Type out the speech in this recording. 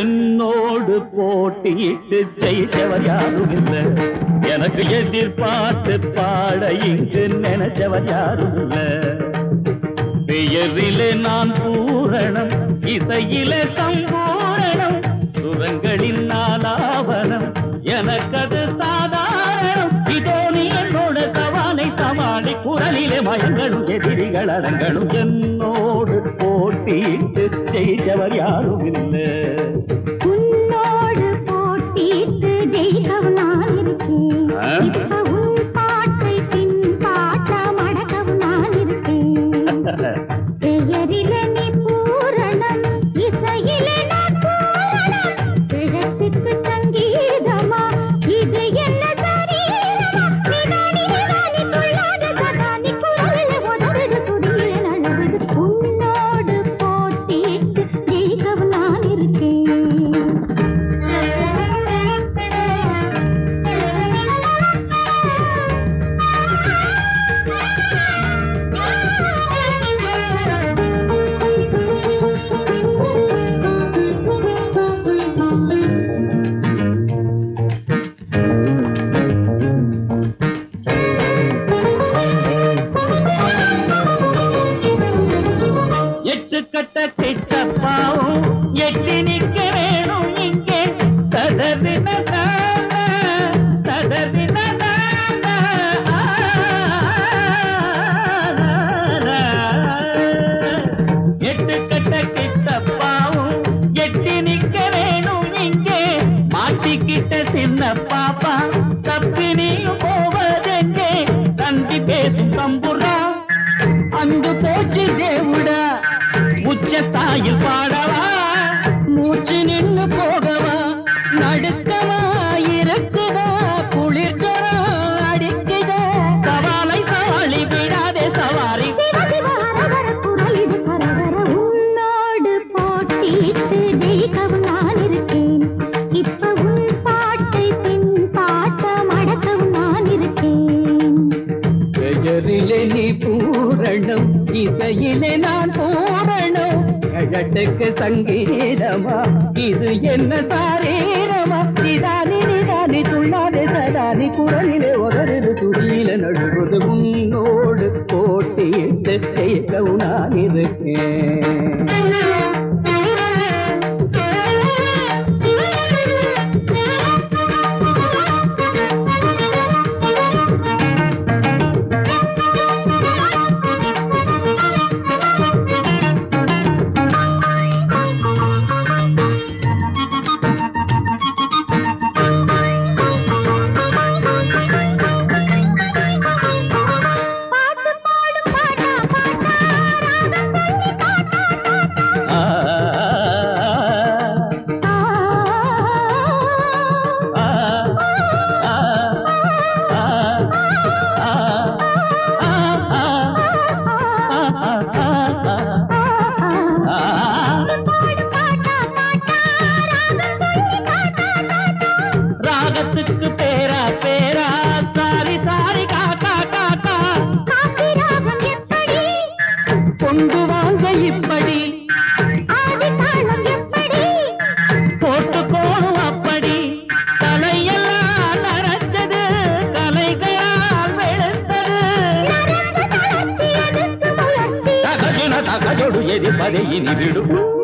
என்னோடு போட்டியிட்டு ஜெயிச்சவர் யாரும் இல்லை, எனக்கு எதிர்பார்த்து பாட இங்கு நினைச்சவர் யாரும் இல்லை. பெயரிலே நான் பூரணம், இசையிலே சம்பூரணம், சுரங்களின் நாலாவனம், எனக்கது சாதாரணம். இதோ நீ என்னோட சவாலை சமாளி, குரலிலே மயங்களும் எதிரிகள் அடங்களும். என்னோடு போட்டியிட்டு ஜெயிச்சவர் யாரும் இல்லை. Ini hidup